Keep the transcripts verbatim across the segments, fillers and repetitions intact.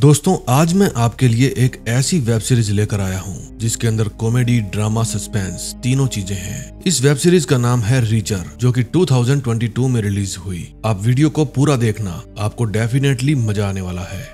दोस्तों आज मैं आपके लिए एक ऐसी वेब सीरीज लेकर आया हूं जिसके अंदर कॉमेडी, ड्रामा, सस्पेंस तीनों चीजें हैं। इस वेब सीरीज का नाम है रीचर, जो कि दो हज़ार बाईस में रिलीज हुई। आप वीडियो को पूरा देखना, आपको डेफिनेटली मजा आने वाला है।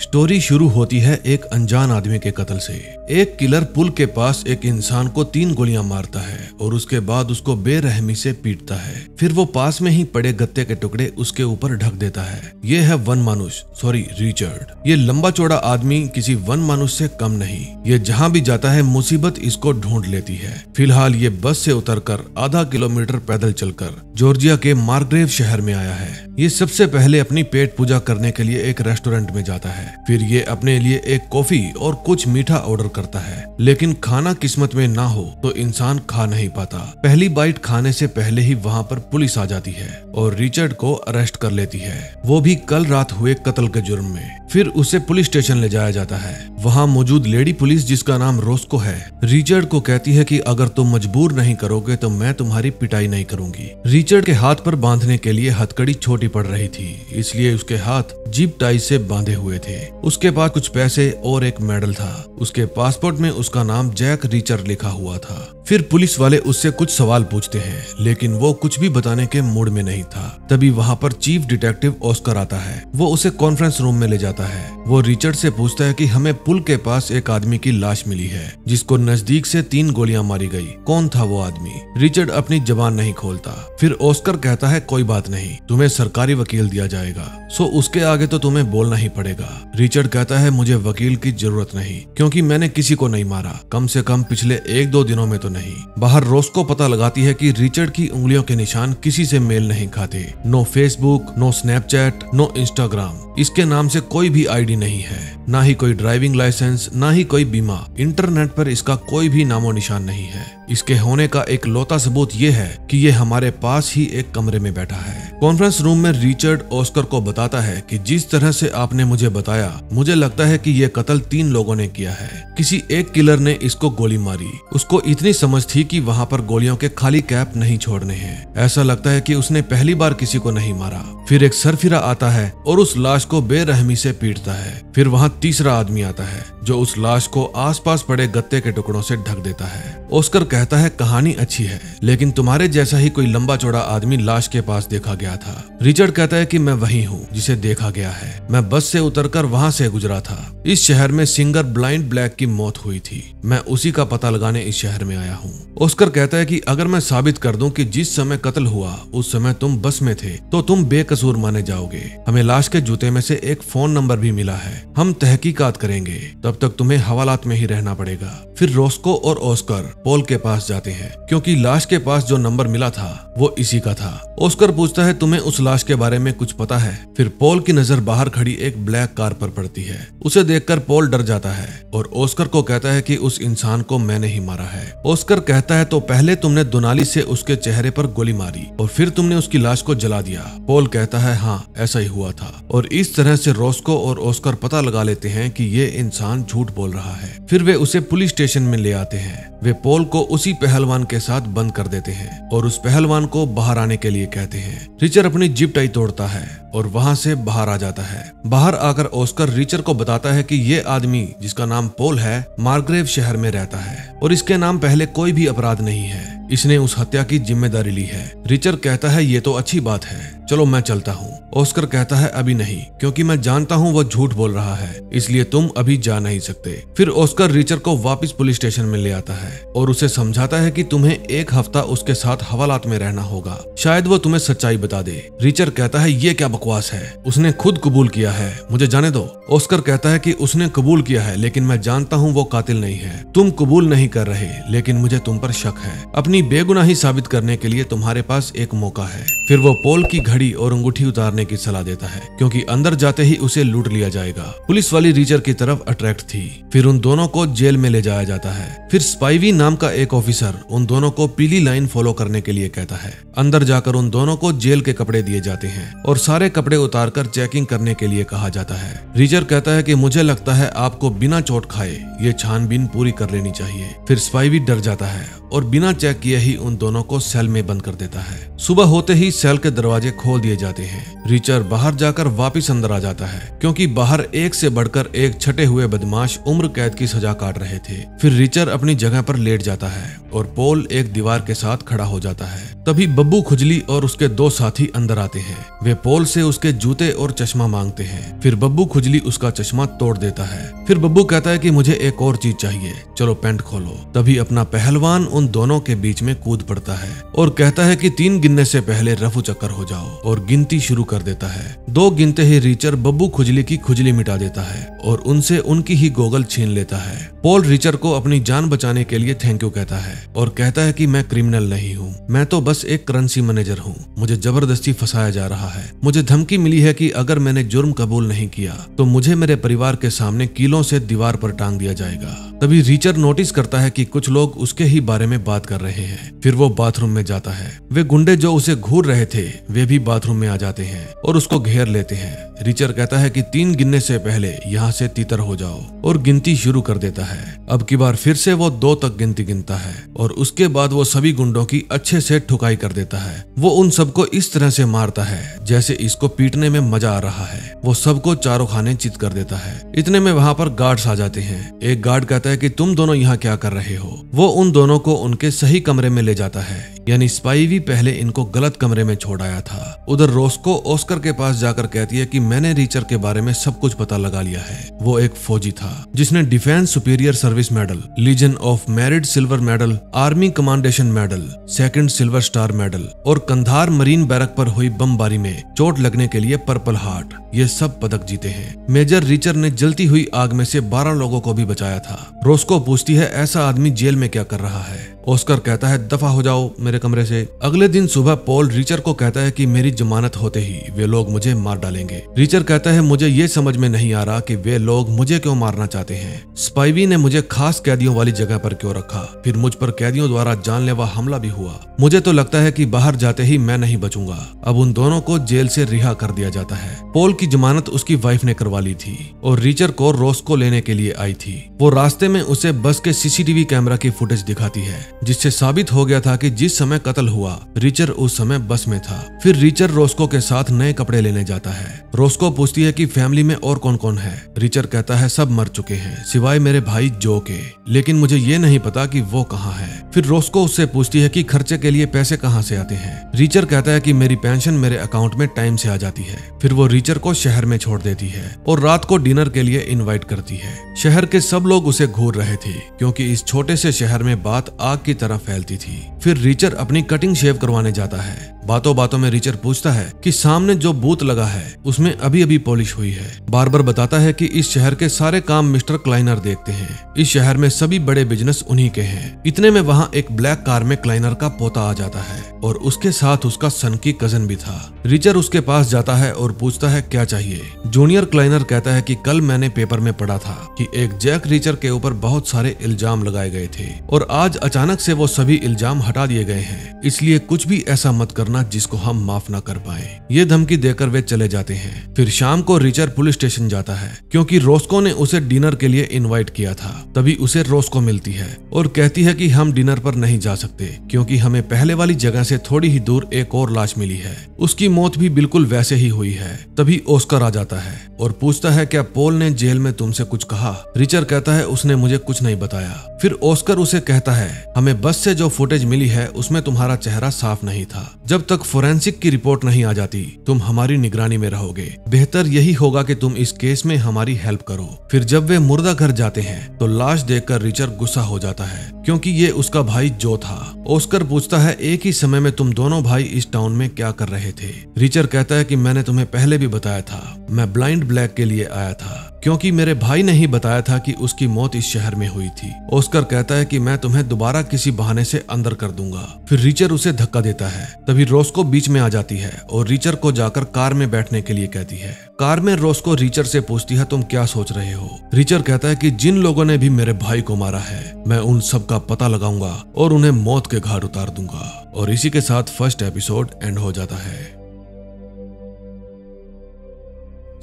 स्टोरी शुरू होती है एक अनजान आदमी के कत्ल से। एक किलर पुल के पास एक इंसान को तीन गोलियां मारता है और उसके बाद उसको बेरहमी से पीटता है। फिर वो पास में ही पड़े गत्ते के टुकड़े उसके ऊपर ढक देता है। ये है वन मानुष, सॉरी रिचर्ड। ये लंबा चौड़ा आदमी किसी वन मानुष से कम नहीं। ये जहाँ भी जाता है मुसीबत इसको ढूंढ लेती है। फिलहाल ये बस से उतरकर आधा किलोमीटर पैदल चलकर जॉर्जिया के मार्ग्रेव शहर में आया है। ये सबसे पहले अपनी पेट पूजा करने के लिए एक रेस्टोरेंट में जाता है। फिर ये अपने लिए एक कॉफी और कुछ मीठा ऑर्डर करता है, लेकिन खाना किस्मत में ना हो तो इंसान खा नहीं पाता। पहली बाइट खाने से पहले ही वहाँ पर पुलिस आ जाती है और रिचर्ड को अरेस्ट कर लेती है, वो भी कल रात हुए कत्ल के जुर्म में। फिर उसे पुलिस स्टेशन ले जाया जाता है। वहाँ मौजूद लेडी पुलिस, जिसका नाम रोस्को है, रिचर्ड को कहती है कि अगर तुम मजबूर नहीं करोगे तो मैं तुम्हारी पिटाई नहीं करूंगी। रिचर्ड के हाथ पर बांधने के लिए हथकड़ी छोटी पड़ रही थी, इसलिए उसके हाथ जीप टाई से बांधे हुए थे। उसके पास कुछ पैसे और एक मेडल था। उसके पासपोर्ट में उसका नाम जैक रीचर लिखा हुआ था। फिर पुलिस वाले उससे कुछ सवाल पूछते हैं, लेकिन वो कुछ भी बताने के मूड में नहीं था। तभी वहाँ पर चीफ डिटेक्टिव ऑस्कर आता है। वो उसे कॉन्फ्रेंस रूम में ले जाता है। वो रिचर्ड से पूछता है कि हमें पुल के पास एक आदमी की लाश मिली है जिसको नजदीक से तीन गोलियां मारी गई। कौन था वो आदमी? रिचर्ड अपनी जबान नहीं खोलता। फिर ऑस्कर कहता है, कोई बात नहीं, तुम्हें सरकारी वकील दिया जाएगा, सो उसके आगे तो तुम्हें बोलना ही पड़ेगा। रिचर्ड कहता है, मुझे वकील की जरूरत नहीं, क्योंकि मैंने किसी को नहीं मारा, कम से कम पिछले एक दो दिनों में तो नहीं। बाहर रोस्को पता लगाती है कि रिचर्ड की उंगलियों के निशान किसी से मेल नहीं खाते। No Facebook, no Snapchat, no Instagram, इसके नाम से कोई भी आईडी नहीं है, ना ही कोई ड्राइविंग लाइसेंस, ना ही कोई बीमा। इंटरनेट पर इसका कोई भी नामो निशान नहीं है। इसके होने का एक लौता सबूत ये है कि ये हमारे पास ही एक कमरे में बैठा है। कॉन्फ्रेंस रूम में रिचर्ड ऑस्कर को बताता है कि जिस तरह से आपने मुझे बताया, मुझे लगता है कि ये कत्ल तीन लोगों ने किया है। किसी एक किलर ने इसको गोली मारी। उसको इतनी समझ थी कि वहाँ पर गोलियों के खाली कैप नहीं छोड़ने हैं। ऐसा लगता है कि उसने पहली बार किसी को नहीं मारा। फिर एक सरफिरा आता है और उस लाश को बेरहमी से पीटता है। फिर वहाँ तीसरा आदमी आता है जो उस लाश को आसपास पड़े गत्ते के टुकड़ों से ढक देता है। ऑस्कर कहता है, कहानी अच्छी है, लेकिन तुम्हारे जैसा ही कोई लंबा चौड़ा आदमी लाश के पास देखा गया था। रिचर्ड कहता है कि मैं वही हूँ जिसे देखा गया है। मैं बस से उतरकर वहाँ से गुजरा था। इस शहर में सिंगर ब्लाइंड ब्लैक की मौत हुई थी। मैं उसी का पता लगाने इस शहर में आया हूँ। ऑस्कर कहता है कि अगर मैं साबित कर दूं कि जिस समय कत्ल हुआ उस समय तुम बस में थे तो तुम बेकसूर माने जाओगे। हमें लाश के जूते में से एक फोन नंबर भी मिला है। हम तहकीकात करेंगे, तब तक तुम्हें हवालात में ही रहना पड़ेगा। फिर रोस्को और ऑस्कर पॉल के पास जाते हैं, क्योंकि लाश के पास जो नंबर मिला था वो इसी का था। ऑस्कर पूछता है, तुम्हें उस लाश के बारे में कुछ पता है? फिर पॉल की नजर बाहर खड़ी एक ब्लैक कार पर पड़ती है। उसे देखकर पॉल डर जाता है और ऑस्कर को कहता है कि उस इंसान को मैंने ही मारा है। ऑस्कर कहता है, तो पहले तुमने दुनाली से उसके चेहरे पर गोली मारी और फिर तुमने उसकी लाश को जला दिया। पॉल कहता है, हाँ ऐसा ही हुआ था। और इस तरह से रोस्को और ऑस्कर पता लगा लेते हैं कि ये इंसान झूठ बोल रहा है। फिर वे उसे पुलिस स्टेशन में ले आते हैं। वे पॉल को उसी पहलवान के साथ बंद कर देते हैं और उस पहलवान को बाहर आने के लिए कहते हैं। रिचर्ड अपनी जिप टाई तोड़ता है और वहाँ से बाहर आ जाता है। बाहर आकर ऑस्कर रिचर्ड को बताता है कि ये आदमी जिसका नाम पॉल है मार्ग्रेव शहर में रहता है और इसके नाम पहले कोई भी अपराध नहीं है। इसने उस हत्या की जिम्मेदारी ली है। रिचर्ड कहता है, ये तो अच्छी बात है, चलो मैं चलता हूँ। ऑस्कर कहता है, अभी नहीं, क्योंकि मैं जानता हूँ वो झूठ बोल रहा है, इसलिए तुम अभी जा नहीं सकते। फिर ऑस्कर रिचर्ड को वापस पुलिस स्टेशन में ले आता है और उसे समझाता है कि तुम्हें एक हफ्ता उसके साथ हवालात में रहना होगा, शायद वो तुम्हें सच्चाई बता दे। रिचर्ड कहता है, ये क्या बकवास है, उसने खुद कबूल किया है, मुझे जाने दो। ऑस्कर कहता है कि उसने कबूल किया है, लेकिन मैं जानता हूँ वो कातिल नहीं है। तुम कबूल नहीं कर रहे, लेकिन मुझे तुम पर शक है। अपनी बेगुनाही साबित करने के लिए तुम्हारे पास एक मौका है। फिर वो पॉल की घड़ी और अंगूठी उतारने की सलाह देता है, क्योंकि अंदर जाते ही उसे लूट लिया जाएगा। पुलिस वाली रिचर्ड की तरफ अट्रैक्ट थी। फिर उन दोनों को जेल में ले जाया जाता है। फिर स्पाइवी नाम का एक ऑफिसर उन दोनों को पीली लाइन फॉलो करने के लिए कहता है। अंदर जाकर उन दोनों को जेल के कपड़े दिए जाते हैं और सारे कपड़े उतार कर चेकिंग करने के लिए कहा जाता है। रिचर्ड कहता है कि मुझे लगता है आपको बिना चोट खाए ये छानबीन पूरी कर लेनी चाहिए। फिर स्पाइवी डर जाता है और बिना चेक किए ही उन दोनों को सेल में बंद कर देता है। सुबह होते ही सेल के दरवाजे खोल दिए जाते हैं। रीचर बाहर जाकर वापस अंदर आ जाता है क्योंकि बाहर एक से बढ़कर एक छठे हुए बदमाश उम्र कैद की सजा काट रहे थे। फिर रीचर अपनी जगह पर लेट जाता है और पोल एक दीवार के साथ खड़ा हो जाता है। तभी बब्बू खुजली और उसके दो साथी अंदर आते हैं। वे पोल से उसके जूते और चश्मा मांगते हैं। फिर बब्बू खुजली उसका चश्मा तोड़ देता है। फिर बब्बू कहता है कि मुझे एक और चीज चाहिए, चलो पैंट खोलो। तभी अपना पहलवान उन दोनों के बीच में कूद पड़ता है और कहता है कि तीन गिनने से पहले रफू चक्कर हो जाओ, और गिनती शुरू कर देता है। दो गिनते ही रीचर बब्बू खुजली की खुजली मिटा देता है और उनसे उनकी ही गोगल छीन लेता है। पोल रीचर को अपनी जान बचाने के लिए थैंक यू कहता है और कहता है कि मैं क्रिमिनल नहीं हूँ, मैं तो बस एक करंसी मैनेजर हूँ, मुझे जबरदस्ती फंसाया जा रहा है। मुझे धमकी मिली है कि अगर मैंने जुर्म कबूल नहीं किया तो मुझे मेरे परिवार के सामने कीलों से दीवार पर टांग दिया जाएगा। तभी रीचर नोटिस करता है कि कुछ लोग उसके ही बारे में बात कर रहे हैं। फिर वो बाथरूम में जाता है। वे गुंडे जो उसे घूर रहे थे वे भी बाथरूम में आ जाते हैं और उसको घेर लेते हैं। रीचर कहता है कि तीन गिनने से पहले यहाँ से तीतर हो जाओ, और गिनती शुरू कर देता है। अब की बार फिर से वो दो तक गिनती गिनता है और उसके बाद वो सभी गुंडों की अच्छे से ठुकाई कर देता है। वो उन सबको इस तरह से मारता है जैसे इसको पीटने में मजा आ रहा है। वो सबको चारों खाने चित कर देता है। इतने में वहाँ पर गार्ड्स आ जाते हैं। एक गार्ड कहता है कि तुम दोनों यहाँ क्या कर रहे हो। वो उन दोनों को उनके सही कमरे में ले जाता है, यानी स्पाइवी पहले इनको गलत कमरे में छोड़ आया था। उधर रोस्को ऑस्कर के पास जाकर कहती है कि मैंने रीचर के बारे में सब कुछ पता लगा लिया है। वो एक फौजी था जिसने defence superior service medal, legion of merit silver medal, army commendation medal, second silver star medal और कंधार मरीन बैरक पर हुई बमबारी में चोट लगने के लिए पर्पल हार्ट, ये सब पदक जीते हैं। मेजर रीचर ने जलती हुई आग में से बारह लोगों को भी बचाया था। रोस्को पूछती है ऐसा आदमी जेल में क्या कर रहा है। ऑस्कर कहता है दफा हो जाओ मेरे कमरे से। अगले दिन सुबह पॉल रीचर को कहता है कि मेरी जमानत होते ही वे लोग मुझे मार डालेंगे। रीचर कहता है मुझे ये समझ में नहीं आ रहा कि वे लोग मुझे क्यों मारना चाहते हैं। स्पाइवी ने मुझे खास कैदियों वाली जगह पर क्यों रखा, फिर मुझ पर कैदियों द्वारा जानलेवा हमला भी हुआ। मुझे तो लगता है कि बाहर जाते ही मैं नहीं बचूंगा। अब उन दोनों को जेल से रिहा कर दिया जाता है। पॉल की जमानत उसकी वाइफ ने करवा ली थी और रीचर को रोस्को लेने के लिए आई थी। वो रास्ते में उसे बस के सीसीटीवी कैमरा की फुटेज दिखाती है जिससे साबित हो गया था कि जिस समय कत्ल हुआ रीचर उस समय बस में था। फिर रीचर रोस्को के साथ नए कपड़े लेने जाता है। रोस्को पूछती है कि फैमिली में और कौन कौन है। रीचर कहता है सब मर चुके हैं सिवाय मेरे भाई जो के, लेकिन मुझे ये नहीं पता कि वो कहाँ है। फिर रोस्को उससे पूछती है कि खर्चे के लिए पैसे कहाँ से आते हैं। रीचर कहता है कि मेरी पेंशन मेरे अकाउंट में टाइम से आ जाती है। फिर वो रीचर को शहर में छोड़ देती है और रात को डिनर के लिए इन्वाइट करती है। शहर के सब लोग उसे घूर रहे थे क्योंकि इस छोटे से शहर में बात आग की तरह फैलती थी। फिर रीचर अपनी कटिंग शेव करवाने जाता है। बातों बातों में रीचर पूछता है कि सामने जो बूथ लगा है उसमें अभी अभी पॉलिश हुई है। बार्बर बताता है कि इस शहर के सारे काम मिस्टर क्लाइनर देखते हैं, इस शहर में सभी बड़े बिजनेस उन्हीं के हैं। इतने में वहाँ एक ब्लैक कार में क्लाइनर का पोता आ जाता है और उसके साथ उसका सन की कजन भी था। रीचर उसके पास जाता है और पूछता है क्या चाहिए। जूनियर क्लाइनर कहता है कि कल मैंने पेपर में पढ़ा था कि एक जैक रीचर के ऊपर बहुत सारे इल्जाम लगाए गए थे और आज अचानक से वो सभी इल्जाम हटा दिए गए हैं, इसलिए कुछ भी ऐसा मत करना जिसको हम माफ ना कर पाए। ये धमकी देकर वे चले जाते हैं। फिर शाम को रीचर पुलिस स्टेशन जाता है क्योंकि रोस्को ने उसे डिनर के लिए इनवाइट किया था। तभी उसे रोस्को मिलती है और कहती है कि हम डिनर पर नहीं जा सकते क्योंकि हमें पहले वाली जगह से थोड़ी ही दूर एक और लाश मिली है, उसकी मौत भी बिल्कुल वैसे ही हुई है। तभी ऑस्कर आ जाता है और पूछता है क्या पॉल ने जेल में तुमसे कुछ कहा। रीचर कहता है उसने मुझे कुछ नहीं बताया। फिर ऑस्कर उसे कहता है हमें बस से जो फुटेज मिली है उसमें तुम्हारा चेहरा साफ नहीं था, जब तक फोरेंसिक की रिपोर्ट नहीं आ जाती तुम हमारी निगरानी में रहोगे, बेहतर यही होगा कि तुम इस केस में हमारी हेल्प करो। फिर जब वे मुर्दा घर जाते हैं तो लाश देखकर रीचर गुस्सा हो जाता है क्योंकि ये उसका भाई जो था। ऑस्कर पूछता है एक ही समय में तुम दोनों भाई इस टाउन में क्या कर रहे थे। रीचर कहता है कि मैंने तुम्हें पहले भी बताया था, मैं ब्लाइंड ब्लैक के लिए आया था क्योंकि मेरे भाई ने ही बताया था कि उसकी मौत इस शहर में हुई थी। ऑस्कर कहता है कि मैं तुम्हें दोबारा किसी बहाने से अंदर कर दूंगा। फिर रीचर उसे धक्का देता है। तभी रोस्को बीच में आ जाती है और रीचर को जाकर कार में बैठने के लिए कहती है। कार में रोस्को रीचर से पूछती है तुम क्या सोच रहे हो। रीचर कहता है कि जिन लोगों ने भी मेरे भाई को मारा है मैं उन सब का पता लगाऊंगा और उन्हें मौत के घाट उतार दूंगा। और इसी के साथ फर्स्ट एपिसोड एंड हो जाता है।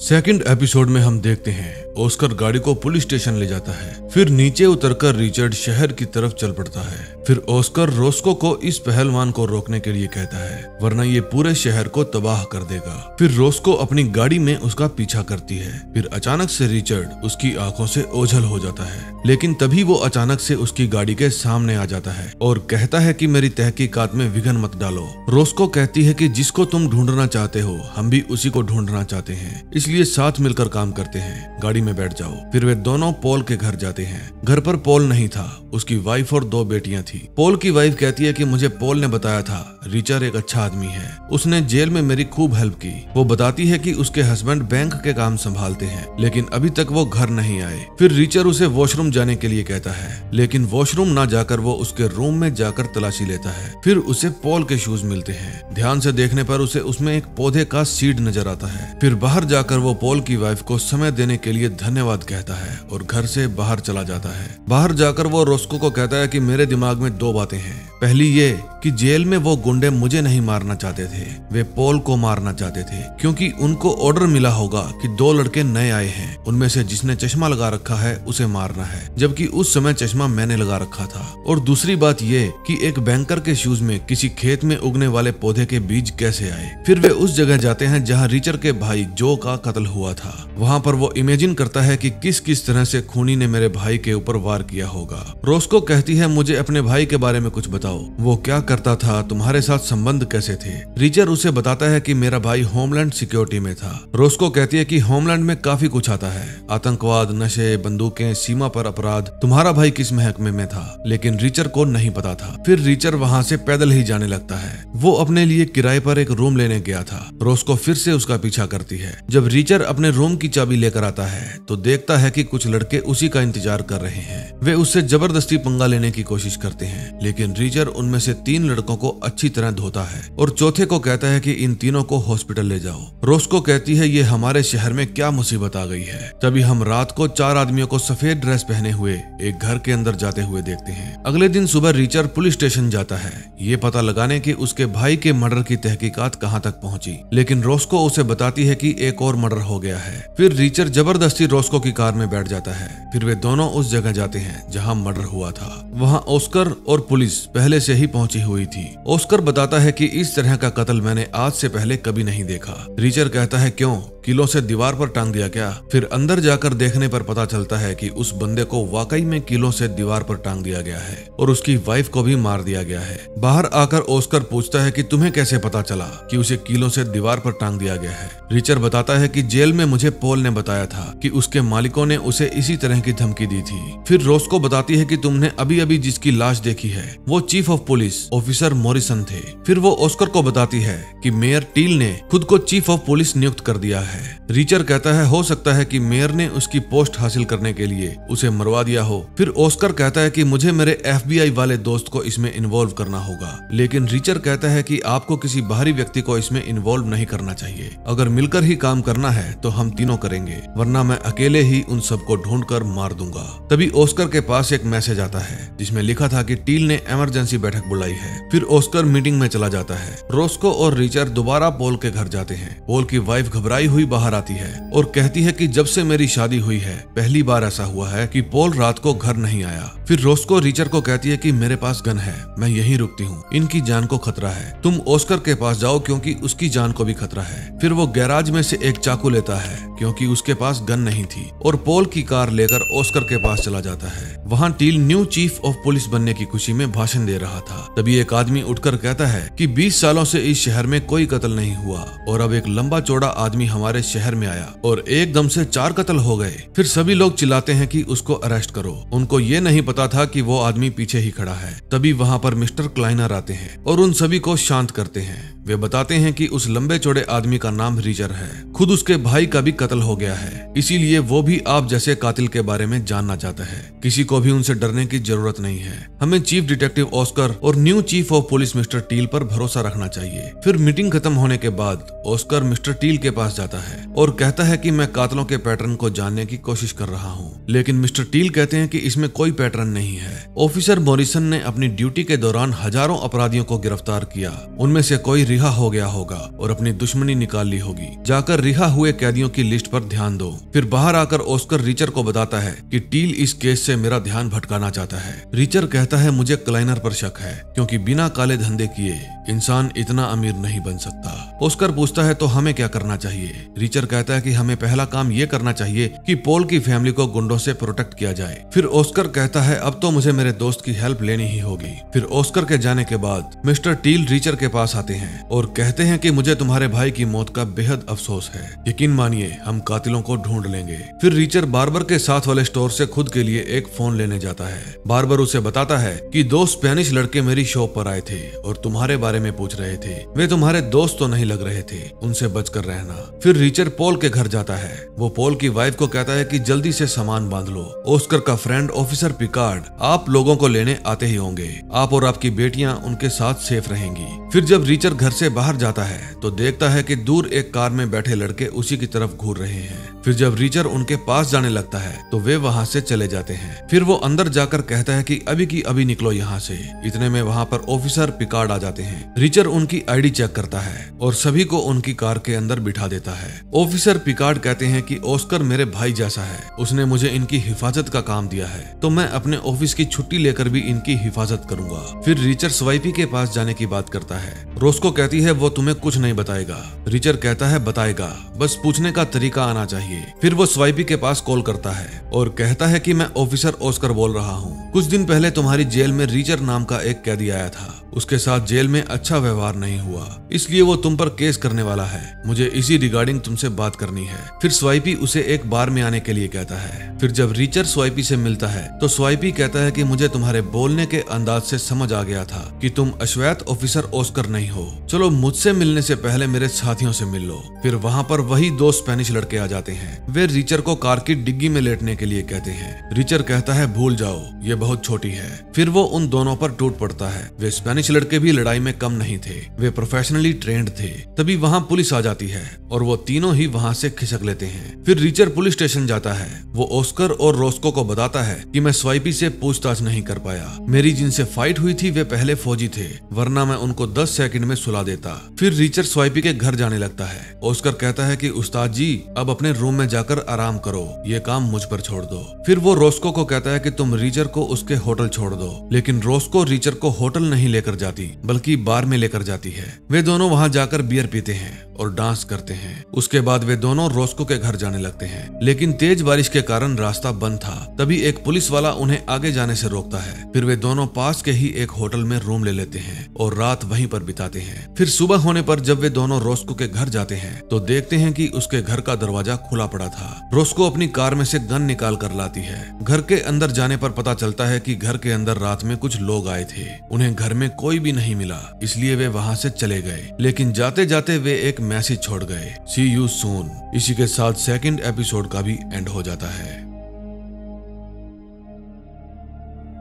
सेकंड एपिसोड में हम देखते हैं ऑस्कर गाड़ी को पुलिस स्टेशन ले जाता है, फिर नीचे उतरकर रिचर्ड शहर की तरफ चल पड़ता है। फिर ऑस्कर रोस्को को इस पहलवान को रोकने के लिए कहता है, वरना ये पूरे शहर को तबाह कर देगा। फिर रोस्को अपनी गाड़ी में उसका पीछा करती है। फिर अचानक से रिचर्ड उसकी आंखों से ओझल हो जाता है, लेकिन तभी वो अचानक से उसकी गाड़ी के सामने आ जाता है और कहता है कि मेरी तहकीकात में विघ्न मत डालो। रोस्को कहती है कि जिसको तुम ढूंढना चाहते हो हम भी उसी को ढूंढना चाहते हैं, इसलिए साथ मिलकर काम करते हैं, गाड़ी में बैठ जाओ। फिर वे दोनों पॉल के घर जाते हैं। घर पर पॉल नहीं था, उसकी वाइफ और दो बेटियां थी। पॉल की वाइफ कहती है कि मुझे पॉल ने बताया था रिचर्ड एक अच्छा आदमी है, उसने जेल में मेरी खूब हेल्प की। वो बताती है कि उसके हस्बैंड बैंक के काम संभालते हैं, लेकिन अभी तक वो घर नहीं आए। फिर रिचर्ड उसे वॉशरूम जाने के लिए कहता है, लेकिन वॉशरूम ना जाकर वो उसके रूम में जाकर तलाशी लेता है। फिर उसे पॉल के शूज मिलते हैं। ध्यान से देखने पर उसे उसमें एक पौधे का सीड नजर आता है। फिर बाहर जाकर वो पॉल की वाइफ को समय देने के लिए धन्यवाद कहता है और घर से बाहर चला जाता है। बाहर जाकर वो रोस्को को कहता है कि मेरे दिमाग में दो बातें हैं, पहली ये कि जेल में वो गुंडे मुझे नहीं मारना चाहते थे, वे पॉल को मारना चाहते थे, क्योंकि उनको ऑर्डर मिला होगा कि दो लड़के नए आए हैं, उनमें से जिसने चश्मा लगा रखा है उसे मारना है, जबकि उस समय चश्मा मैंने लगा रखा था। और दूसरी बात ये कि एक बैंकर के शूज में किसी खेत में उगने वाले पौधे के बीज कैसे आए। फिर वे उस जगह जाते हैं जहाँ रिचर्ड के भाई जो का कत्ल हुआ था। वहाँ पर वो इमेजिन करता है कि किस किस तरह से खूनी ने मेरे भाई के ऊपर वार किया होगा। रोस्को कहती है, मुझे अपने भाई के बारे में कुछ बताओ, वो क्या करता था, तुम्हारे साथ संबंध कैसे थे। रिचर्ड उसे बताता है कि मेरा भाई होमलैंड सिक्योरिटी में था। रोस्को कहती है कि होमलैंड में काफी कुछ आता है, आतंकवाद, नशे, बंदूकें, सीमा पर अपराध, तुम्हारा भाई किस महकमे में था, लेकिन रिचर्ड को नहीं पता था। फिर रिचर्ड वहाँ से पैदल ही जाने लगता है। वो अपने लिए किराए पर एक रूम लेने गया था। रोस्को फिर से उसका पीछा करती है। जब रिचर्ड अपने रूम की चाबी लेकर आता है तो देखता है कि कुछ लड़के उसी का इंतजार कर रहे हैं। वे उससे जबरदस्ती पंगा लेने की कोशिश करते हैं, लेकिन रिचर्ड उनमें से तीन लड़कों को अच्छी तरह धोता है और चौथे को कहता है कि इन तीनों को हॉस्पिटल ले जाओ। रोस्को कहती है, ये हमारे शहर में क्या मुसीबत आ गई है। तभी हम रात को चार आदमियों को सफेद ड्रेस पहने हुए एक घर के अंदर जाते हुए देखते हैं। अगले दिन सुबह रिचर्ड पुलिस स्टेशन जाता है ये पता लगाने कि उसके भाई के मर्डर की तहकीकात कहाँ तक पहुँची, लेकिन रोस्को उसे बताती है कि एक और मर्डर हो गया है। फिर रिचर्ड जबरदस्ती रोस्को की कार में बैठ जाता है। फिर वे दोनों उस जगह जाते हैं जहाँ मर्डर हुआ था। वहाँ ऑस्कर और पुलिस पहले से ही पहुंची हुई थी। ऑस्कर बताता है कि इस तरह का कत्ल मैंने आज से पहले कभी नहीं देखा। रिचर्ड कहता है, क्यों, किलो से दीवार पर टांग दिया क्या। फिर अंदर जाकर देखने पर पता चलता है कि उस बंदे को वाकई में किलो से दीवार पर टांग दिया गया है और उसकी वाइफ को भी मार दिया गया है। बाहर आकर ऑस्कर पूछता है कि तुम्हें कैसे पता चला कि उसे किलो से दीवार पर टांग दिया गया है। रिचर्ड बताता है कि जेल में मुझे पॉल ने बताया था कि उसके मालिकों ने उसे इसी तरह की धमकी दी थी। फिर रोस्को बताती है कि तुमने अभी अभी जिसकी लाश देखी है वो chief of police officer Morrison थे। फिर वो ऑस्कर को बताती है कि मेयर टील ने खुद को चीफ ऑफ पुलिस नियुक्त कर दिया है। रिचर्ड कहता है, हो सकता है कि मेयर ने उसकी पोस्ट हासिल करने के लिए उसे मरवा दिया हो। फिर ऑस्कर कहता है कि मुझे मेरे एफबीआई वाले दोस्त को इसमें इन्वॉल्व करना होगा, लेकिन रिचर्ड कहता है कि आपको किसी बाहरी व्यक्ति को इसमें इन्वॉल्व नहीं करना चाहिए। अगर मिलकर ही काम करना है तो हम तीनों करेंगे, वरना मैं अकेले ही उन सबको ढूंढ कर मार दूंगा। तभी ऑस्कर के पास एक मैसेज आता है जिसमें लिखा था कि टील ने इमरजेंसी बैठक बुलाई है। फिर ऑस्कर मीटिंग में चला जाता है। रोस्को और रिचर्ड दोबारा पॉल के घर जाते हैं। पॉल की वाइफ घबराई हुई बाहर आती है और कहती है कि जब से मेरी शादी हुई है पहली बार ऐसा हुआ है कि पॉल रात को घर नहीं आया। फिर रोस्को रिचर्ड को कहती है कि मेरे पास गन है, मैं यहीं रुकती हूँ, इनकी जान को खतरा है, तुम ऑस्कर के पास जाओ क्योंकि उसकी जान को भी खतरा है। फिर वो गैराज में से एक चाकू लेता है क्योंकि उसके पास गन नहीं थी और पॉल की कार लेकर ऑस्कर के पास चला जाता है। वहाँ Teal new chief of police बनने की खुशी में भाषण दे रहा था। तभी एक आदमी उठकर कहता है कि बीस सालों से इस शहर में कोई कत्ल नहीं हुआ और अब एक लंबा चौड़ा आदमी हमारे शहर में आया और एकदम से चार कत्ल हो गए। फिर सभी लोग चिल्लाते हैं कि उसको अरेस्ट करो, उनको ये नहीं पता था कि वो आदमी पीछे ही खड़ा है। तभी वहाँ पर मिस्टर क्लाइनर आते हैं और उन सभी को शांत करते हैं। वे बताते हैं कि उस लंबे चौड़े आदमी का नाम रिचर्ड है, खुद उसके भाई का भी कत्ल हो गया है, इसीलिए वो भी आप जैसे कातिल के बारे में जानना चाहता है। किसी को भी उनसे डरने की जरूरत नहीं है, हमें चीफ डिटेक्टिव ऑस्कर और new chief of police mister Teal पर भरोसा रखना चाहिए। फिर मीटिंग खत्म होने के बाद ऑस्कर मिस्टर टील के पास जाता है और कहता है कि मैं कातलों के पैटर्न को जानने की कोशिश कर रहा हूँ, लेकिन मिस्टर टील कहते हैं कि इसमें कोई पैटर्न नहीं है। ऑफिसर मॉरिसन ने अपनी ड्यूटी के दौरान हजारों अपराधियों को गिरफ्तार किया, उनमें से कोई रिहा हो गया होगा और अपनी दुश्मनी निकाल ली होगी। जाकर रिहा हुए कैदियों की लिस्ट पर ध्यान दो। फिर बाहर आकर ओस्कर रीचर को बताता है कि टील इस केस से मेरा ध्यान भटकाना चाहता है। रीचर कहता है मुझे क्लाइनर पर शक है क्योंकि बिना काले धंधे किए इंसान इतना अमीर नहीं बन सकता। ओस्कर पूछता है तो हमें क्या करना चाहिए। रीचर कहता है कि हमें पहला काम ये करना चाहिए कि पोल की फैमिली को गुंडों से प्रोटेक्ट किया जाए। फिर ओस्कर कहता है अब तो मुझे मेरे दोस्त की हेल्प लेनी ही होगी। फिर ओस्कर के जाने के बाद मिस्टर टील रीचर के पास आते हैं और कहते हैं कि मुझे तुम्हारे भाई की मौत का बेहद अफसोस है, यकीन मानिए हम कातिलों को ढूंढ लेंगे। फिर रीचर बार्बर के साथ वाले स्टोर से खुद के लिए एक फोन लेने जाता है। बार्बर उसे बताता है कि दो स्पेनिश लड़के मेरी शॉप पर आए थे और तुम्हारे बारे में पूछ रहे थे, वे तुम्हारे दोस्त तो नहीं लग रहे थे, उनसे बचकर रहना। फिर रीचर पोल के घर जाता है। वो पोल की वाइफ को कहता है कि जल्दी से सामान बांध लो, ओस्कर का फ्रेंड ऑफिसर पिकार्ड आप लोगों को लेने आते ही होंगे, आप और आपकी बेटियां उनके साथ सेफ रहेंगी। फिर जब रीचर घर से बाहर जाता है तो देखता है कि दूर एक कार में बैठे लड़के उसी की तरफ घूर रहे हैं। फिर जब रीचर उनके पास जाने लगता है तो वे वहां से चले जाते हैं। फिर वो अंदर जाकर कहता है कि अभी की अभी निकलो यहाँ से। इतने में वहाँ पर ऑफिसर पिकार्ड आ जाते हैं। रीचर उनकी आईडी चेक करता है और सभी को उनकी कार के अंदर बिठा देता है। ऑफिसर पिकार्ड कहते हैं कि ओस्कर मेरे भाई जैसा है, उसने मुझे इनकी हिफाजत का काम दिया है तो मैं अपने ऑफिस की छुट्टी लेकर भी इनकी हिफाजत करूंगा। फिर रीचर स्वाइपी के पास जाने की बात करता है। रोस्को कहती है वो तुम्हें कुछ नहीं बताएगा। रीचर कहता है बताएगा, बस पूछने का तरीका आना चाहिए। फिर वो स्वाइपी के पास कॉल करता है और कहता है कि मैं ऑफिसर ओस्कर बोल रहा हूँ, कुछ दिन पहले तुम्हारी जेल में रीचर नाम का एक कैदी आया था, उसके साथ जेल में अच्छा व्यवहार नहीं हुआ, इसलिए वो तुम पर केस करने वाला है, मुझे इसी रिगार्डिंग तुमसे बात करनी है। फिर स्वाइपी उसे एक बार में आने के लिए कहता है। फिर जब रीचर स्वाइपी से मिलता है तो स्वाइपी कहता है कि मुझे तुम्हारे बोलने के अंदाज से समझ आ गया था कि तुम अश्वेत ऑफिसर ओस्कर नहीं हो, चलो मुझसे मिलने से पहले मेरे साथियों से मिल लो। फिर वहाँ पर वही दो स्पेनिश लड़के आ जाते हैं। वे रीचर को कार की डिग्गी में लेटने के लिए कहते हैं। रीचर कहता है भूल जाओ, ये बहुत छोटी है। फिर वो उन दोनों पर टूट पड़ता है। वे स्पेनिश लड़के भी लड़ाई में कम नहीं थे, वे प्रोफेशनली ट्रेंड थे। तभी वहाँ पुलिस आ जाती है और वो तीनों ही वहाँ से खिसक लेते हैं। फिर रीचर पुलिस स्टेशन जाता है। वो ओस्कर और रोस्को को बताता है कि मैं स्वाइपी से पूछताछ नहीं कर पाया, मेरी जिनसे फाइट हुई थी वे पहले फौजी थे, वरना मैं उनको दस सेकंड में सुला देता। फिर रीचर स्वाइपी के घर जाने लगता है। ओस्कर कहता है कि उस्ताद जी अब अपने रूम में जाकर आराम करो, ये काम मुझ पर छोड़ दो। फिर वो रोस्को को कहता है कि तुम रीचर को उसके होटल छोड़ दो, लेकिन रोस्को रीचर को होटल नहीं लेकर जाती बल्कि बार में लेकर जाती है। वे दोनों वहाँ जाकर बियर पीते हैं और डांस करते हैं। उसके बाद वे दोनों रोस्को के घर जाने लगते हैं, लेकिन तेज बारिश के कारण रास्ता बंद था। तभी एक पुलिस वाला उन्हें आगे जाने से रोकता है। फिर वे दोनों पास के ही एक होटल में रूम ले लेते हैं और रात वहीं पर बिताते हैं। फिर सुबह होने पर जब वे दोनों रोस्को के घर जाते हैं तो देखते हैं कि उसके घर का दरवाजा खुला पड़ा था। रोस्को अपनी कार में से गन निकाल कर लाती है। घर के अंदर जाने पर पता चलता है कि घर के अंदर रात में कुछ लोग आए थे, उन्हें घर में कोई भी नहीं मिला, इसलिए वे वहाँ से चले गए। लेकिन जाते जाते वे एक मैसेज छोड़ गए, सी यू सून। इसी के साथ सेकंड एपिसोड का भी एंड हो जाता है।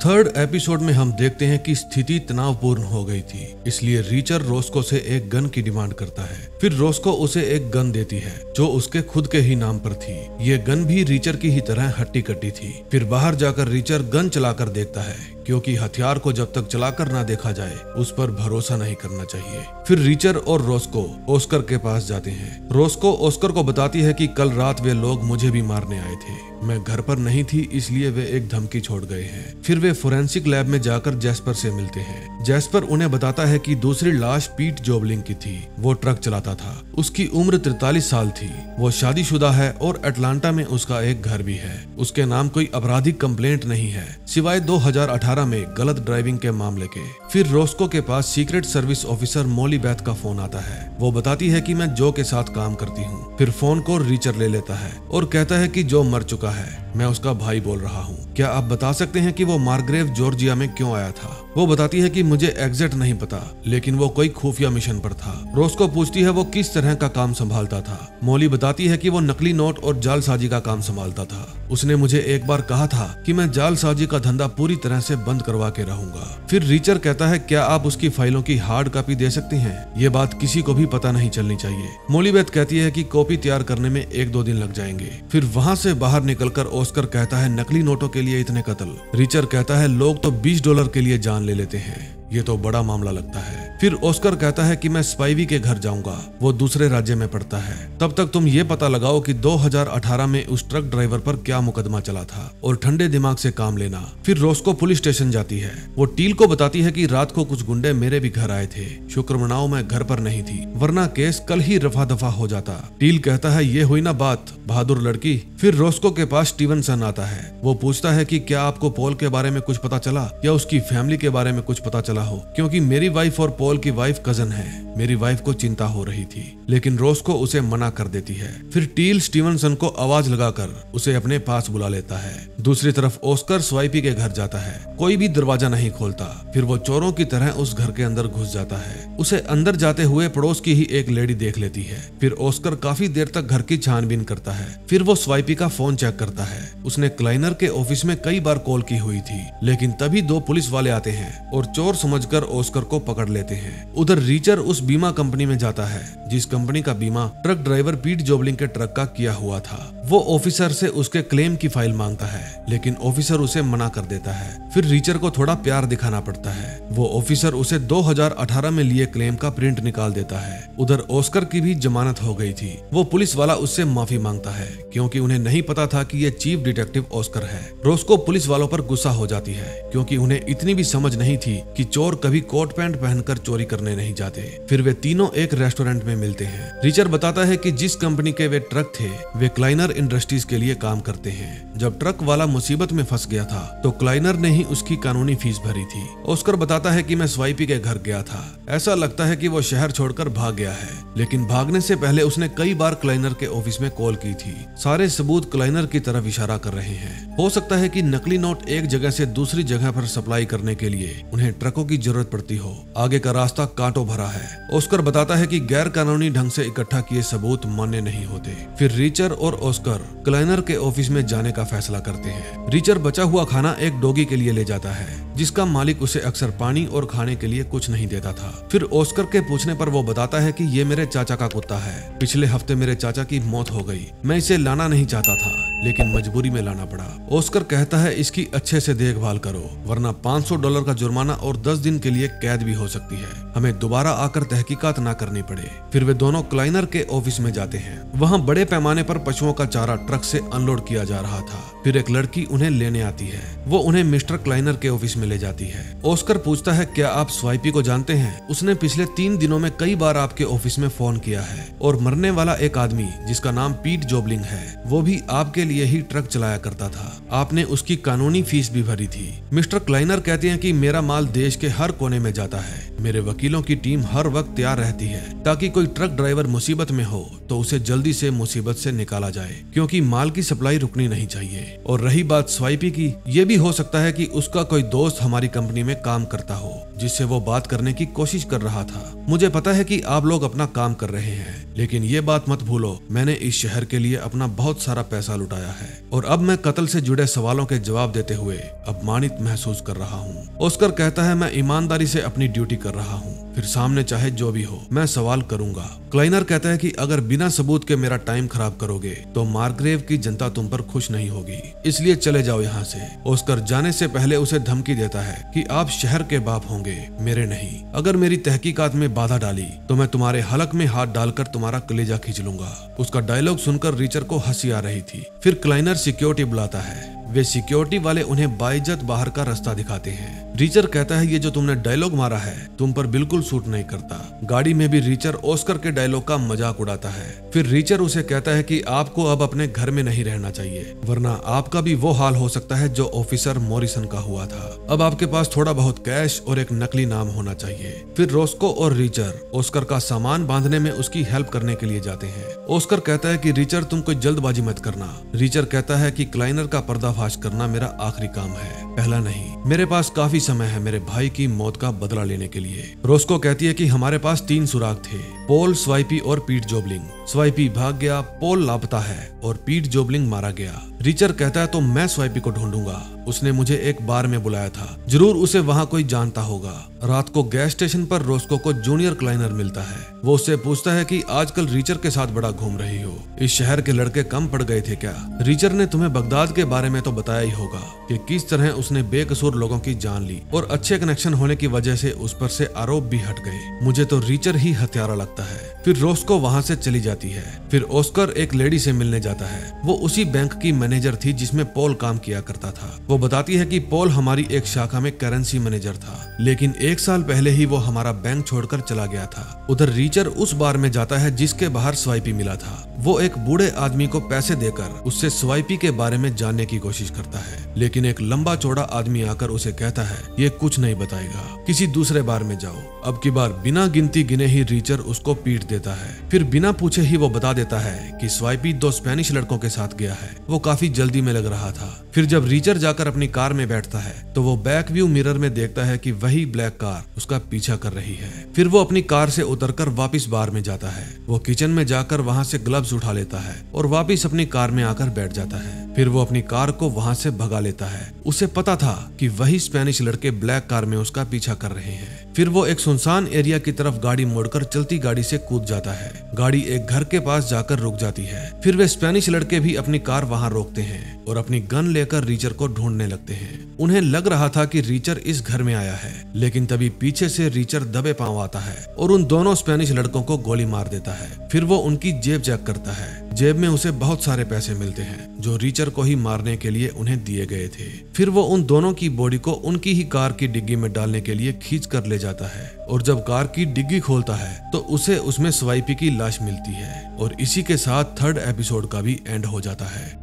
थर्ड एपिसोड में हम देखते हैं कि स्थिति तनावपूर्ण हो गई थी, इसलिए रीचर रोस्को से एक गन की डिमांड करता है। फिर रोस्को उसे एक गन देती है जो उसके खुद के ही नाम पर थी। ये गन भी रीचर की ही तरह हट्टी कट्टी थी। फिर बाहर जाकर रीचर गन चलाकर देखता है क्योंकि हथियार को जब तक चलाकर ना देखा जाए उस पर भरोसा नहीं करना चाहिए। फिर रीचर और रोस्को ओस्कर के पास जाते हैं। रोस्को ओस्कर को बताती है कि कल रात वे लोग मुझे भी मारने आए थे, मैं घर पर नहीं थी इसलिए वे एक धमकी छोड़ गए हैं। फिर वे फोरेंसिक लैब में जाकर जैस्पर से मिलते हैं। जैस्पर उन्हें बताता है कि दूसरी लाश पीट जॉबलिंग की थी, वो ट्रक चलाता था, उसकी उम्र तैंतालीस साल थी, वो शादीशुदा है और अटलांटा में उसका एक घर भी है। उसके नाम कोई आपराधिक कंप्लेंट नहीं है सिवाय दो हजार अठारह में गलत ड्राइविंग के मामले के। फिर रोस्को के पास secret service officer Molly Beth का फोन आता है। वो बताती है कि मैं जो के साथ काम करती हूँ। फिर फोन को रीचर ले लेता है और कहता है कि जो मर चुका है, मैं उसका भाई बोल रहा हूँ, क्या आप बता सकते हैं कि वो मार्ग्रेव जॉर्जिया में क्यों आया था। वो बताती है कि मुझे एग्जैक्ट नहीं पता, लेकिन वो कोई खुफिया मिशन पर था। रोस्को पूछती है वो किस तरह का काम संभालता था। मॉली बताती है कि वो नकली नोट और जालसाजी का काम संभालता था। उसने मुझे एक बार कहा था कि मैं जालसाजी का धंधा पूरी तरह से बंद करवा के रहूंगा। फिर रीचर कहता है क्या आप उसकी फाइलों की हार्ड कॉपी दे सकती हैं, ये बात किसी को भी पता नहीं चलनी चाहिए। मॉली बेथ कहती है कि कॉपी तैयार करने में एक दो दिन लग जाएंगे। फिर वहाँ से बाहर निकलकर ओस्कर कहता है नकली नोटों के लिए इतने कत्ल। रीचर कहता है लोग तो बीस डॉलर के लिए जान ले लेते हैं, ये तो बड़ा मामला लगता है। फिर ऑस्कर कहता है कि मैं स्पाइवी के घर जाऊंगा, वो दूसरे राज्य में पड़ता है। तब तक तुम ये पता लगाओ कि दो हज़ार अठारह में उस ट्रक ड्राइवर पर क्या मुकदमा चला था और ठंडे दिमाग से काम लेना। फिर रोस्को पुलिस स्टेशन जाती है। वो टील को बताती है कि रात को कुछ गुंडे मेरे भी घर आए थे, शुक्र मनाओ मैं घर पर नहीं थी वरना केस कल ही रफा दफा हो जाता। टील कहता है ये हुई ना बात बहादुर लड़की। फिर रोस्को के पास स्टीवनसन आता है। वो पूछता है कि क्या आपको पॉल के बारे में कुछ पता चला या उसकी फैमिली के बारे में कुछ पता चला हो, क्योंकि मेरी वाइफ और पॉल की वाइफ कजन है, मेरी वाइफ को चिंता हो रही थी। लेकिन रोस्को उसे मना कर देती है। फिर टील स्टीवनसन को आवाज लगाकर उसे अपने पास बुला लेता है। दूसरी तरफ ऑस्कर स्वाइपी के घर जाता है, कोई भी दरवाजा नहीं खोलता। फिर वो चोरों की तरह उस घर के अंदर घुस जाता है। उसे अंदर जाते हुए पड़ोस की ही एक लेडी देख लेती है। फिर ऑस्कर काफी देर तक घर की छानबीन करता है। फिर वो स्वाइपी का फोन चेक करता है। उसने क्लाइनर के ऑफिस में कई बार कॉल की हुई थी, लेकिन तभी दो पुलिस वाले आते हैं और चोर समझकर ऑस्कर को पकड़ लेते हैं। उधर रीचर उस बीमा कंपनी में जाता है जिस कंपनी का बीमा ट्रक ड्राइवर पीट जोबलिंग के ट्रक का किया हुआ था। वो ऑफिसर से उसके क्लेम की फाइल मांगता है, लेकिन ऑफिसर उसे मना कर देता है। फिर रीचर को थोड़ा प्यार दिखाना पड़ता है। वो ऑफिसर उसे दो हज़ार अठारह में लिए क्लेम का प्रिंट निकाल देता है। उधर ऑस्कर की भी जमानत हो गई थी। वो पुलिस वाला उससे माफी मांगता है क्योंकि उन्हें नहीं पता था कि ये चीफ डिटेक्टिव ऑस्कर है। रोस्को पुलिस वालों पर गुस्सा हो जाती है क्योंकि उन्हें इतनी भी समझ नहीं थी कि चोर कभी कोट पैंट पहनकर चोरी करने नहीं जाते। फिर वे तीनों एक रेस्टोरेंट में मिलते हैं। रीचर बताता है कि जिस कंपनी के वे ट्रक थे वे क्लाइनर इंडस्ट्रीज के लिए काम करते हैं। जब ट्रक वाला मुसीबत में फंस गया था तो क्लाइनर ने ही उसकी कानूनी फीस भरी थी। ऑस्कर बताता है कि मैं स्वाइपी के घर गया था, ऐसा लगता है कि वो शहर छोड़कर भाग गया है, लेकिन भागने से पहले उसने कई बार क्लाइनर के ऑफिस में कॉल की थी। सारे सबूत क्लाइनर की तरफ इशारा कर रहे हैं। हो सकता है कि नकली नोट एक जगह से दूसरी जगह पर सप्लाई करने के लिए उन्हें ट्रकों की जरूरत पड़ती हो। आगे का रास्ता कांटों भरा है। ऑस्कर बताता है कि गैर कानूनी ढंग से इकट्ठा किए सबूत मान्य नहीं होते। फिर रीचर और ऑस्कर क्लाइनर के ऑफिस में जाने का फैसला करते हैं। रीचर बचा हुआ खाना एक डॉगी के लिए ले जाता है जिसका मालिक उसे अक्सर पानी और खाने के लिए कुछ नहीं देता था। फिर ऑस्कर के पूछने पर वो बताता है कि ये मेरे चाचा का कुत्ता है, पिछले हफ्ते मेरे चाचा की मौत हो गई, मैं इसे लाना नहीं चाहता था लेकिन मजबूरी में लाना पड़ा। ऑस्कर कहता है इसकी अच्छे से देखभाल करो वरना पाँच सौ डॉलर का जुर्माना और दस दिन के लिए कैद भी हो सकती है, हमें दोबारा आकर तहकीकात ना करनी पड़े। फिर वे दोनों क्लाइनर के ऑफिस में जाते हैं। वहाँ बड़े पैमाने पर पशुओं का चारा ट्रक से अनलोड किया जा रहा था। फिर एक लड़की उन्हें लेने आती है। वो उन्हें मिस्टर क्लाइनर के ऑफिस में ले जाती है। ऑस्कर पूछता है क्या आप स्वाइपी को जानते हैं, उसने पिछले तीन दिनों में कई बार आपके ऑफिस में फोन किया है और मरने वाला एक आदमी जिसका नाम पीट जोबलिंग है वो भी आपके लिए ही ट्रक चलाया करता था, आपने उसकी कानूनी फीस भी भरी थी। मिस्टर क्लाइनर कहते हैं कि मेरा माल देश के हर कोने में जाता है, मेरे वकीलों की टीम हर वक्त तैयार रहती है ताकि कोई ट्रक ड्राइवर मुसीबत में हो तो उसे जल्दी से मुसीबत से निकाला जाए क्योंकि माल की सप्लाई रुकनी नहीं चाहिए। और रही बात स्वाइपी की, ये भी हो सकता है कि उसका कोई दोस्त हमारी कंपनी में काम करता हो जिससे वो बात करने की कोशिश कर रहा था। मुझे पता है कि आप लोग अपना काम कर रहे हैं लेकिन ये बात मत भूलो मैंने इस शहर के लिए अपना बहुत सारा पैसा लुटाया है। और अब मैं कत्ल से जुड़े सवालों के जवाब देते हुए अपमानित महसूस कर रहा हूँ। ऑस्कर कहता है मैं ईमानदारी से अपनी ड्यूटी कर रहा हूँ, फिर सामने चाहे जो भी हो मैं सवाल करूंगा। क्लाइनर कहता है कि अगर बिना सबूत के मेरा टाइम खराब करोगे तो मार्ग्रेव की जनता तुम पर खुश नहीं होगी, इसलिए चले जाओ यहाँ से। ऑस्कर जाने से पहले उसे धमकी देता है कि आप शहर के बाप होंगे मेरे नहीं, अगर मेरी तहकीकात में बाधा डाली तो मैं तुम्हारे हलक में हाथ डालकर तुम्हारा कलेजा खींच लूंगा। उसका डायलॉग सुनकर रीचर को हंसी आ रही थी। फिर क्लाइनर सिक्योरिटी बुलाता है। वे सिक्योरिटी वाले उन्हें बाइज्जत बाहर का रास्ता दिखाते हैं। रीचर कहता है ये जो तुमने डायलॉग मारा है तुम पर बिल्कुल सूट नहीं करता। गाड़ी में भी रीचर ऑस्कर के डायलॉग का मजाक उड़ाता है। फिर रीचर उसे कहता है कि आपको अब अपने घर में नहीं रहना चाहिए वरना आपका भी वो हाल हो सकता है जो ऑफिसर मॉरिसन का हुआ था। अब आपके पास थोड़ा बहुत कैश और एक नकली नाम होना चाहिए। फिर रोस्को और रीचर ऑस्कर का सामान बांधने में उसकी हेल्प करने के लिए जाते हैं। ऑस्कर कहता है कि रीचर तुम कोई जल्दबाजी मत करना। रीचर कहता है कि क्लाइनर का पर्दाफाश करना मेरा आखिरी काम है, पहला नहीं। मेरे पास काफी समय है मेरे भाई की मौत का बदला लेने के लिए। रोस्को कहती है कि हमारे पास तीन सुराग थे, पॉल, स्वाइपी और पीट जोबलिंग। स्वाइपी भाग गया, पोल लापता है और पीट जोबलिंग मारा गया। रीचर कहता है तो मैं स्वाइपी को ढूंढूंगा, उसने मुझे एक बार में बुलाया था, जरूर उसे वहाँ कोई जानता होगा। रात को गैस स्टेशन पर रोस्को को जूनियर क्लाइनर मिलता है। वो उससे पूछता है कि आजकल रीचर के साथ बड़ा घूम रही हो, इस शहर के लड़के कम पड़ गए थे क्या? रीचर ने तुम्हें बगदाद के बारे में तो बताया ही होगा कि किस तरह उसने बेकसूर लोगों की जान ली और अच्छे कनेक्शन होने की वजह से उस पर से आरोप भी हट गए। मुझे तो रीचर ही हत्यारा लगता है। फिर रोस्को वहाँ से चली जाती है। फिर ओस्कर एक लेडी से मिलने जाता है, वो उसी बैंक की मैनेजर थी जिसमें पॉल काम किया करता था। वो बताती है कि पॉल हमारी एक शाखा में करेंसी मैनेजर था, लेकिन एक साल पहले ही वो हमारा बैंक छोड़कर चला गया था। उधर रीचर उस बार में जाता है जिसके बाहर स्वाइपी मिला था। वो एक बूढ़े आदमी को पैसे देकर उससे स्वाइपी के बारे में जानने की कोशिश करता है, लेकिन एक लंबा चौड़ा आदमी आकर उसे कहता है ये कुछ नहीं बताएगा, किसी दूसरे बार में जाओ। अब की बार बिना गिनती गिने ही रीचर उसको पीट देता है। फिर बिना पूछे ही वो बता देता है कि स्वाइपी दो स्पेनिश लड़कों के साथ गया है, वो काफी जल्दी में लग रहा था। फिर जब रीचर जाकर अपनी कार में बैठता है तो वो बैक व्यू मिरर में देखता है कि वही ब्लैक कार उसका पीछा कर रही है। फिर वो अपनी कार से उतरकर वापस बार में जाता है। वो किचन में जाकर वहाँ से ग्लव्स उठा लेता है और वापस अपनी कार में आकर बैठ जाता है। फिर वो अपनी कार को वहाँ से भगा लेता है। उसे पता था कि वही स्पेनिश लड़के ब्लैक कार में उसका पीछा कर रहे हैं। फिर वो एक सुनसान एरिया की तरफ गाड़ी मोड़कर चलती गाड़ी से कूद जाता है। गाड़ी एक घर के पास जाकर रुक जाती है। फिर वे स्पेनिश लड़के भी अपनी कार वहाँ रोकते हैं और अपनी गन लेकर रीचर को ढूंढने लगते हैं। उन्हें लग रहा था कि रीचर इस घर में आया है, लेकिन तभी पीछे से रीचर दबे पांव आता है और उन दोनों स्पेनिश लड़कों को गोली मार देता है। फिर वो उनकी जेब चेक करता है। जेब में उसे बहुत सारे पैसे मिलते हैं जो रीचर को ही मारने के लिए उन्हें दिए गए थे। फिर वो उन दोनों की बॉडी को उनकी ही कार की डिग्गी में डालने के लिए खींच कर ले जाता है और जब कार की डिग्गी खोलता है तो उसे उसमें स्वाइपी की लाश मिलती है। और इसी के साथ थर्ड एपिसोड का भी एंड हो जाता है।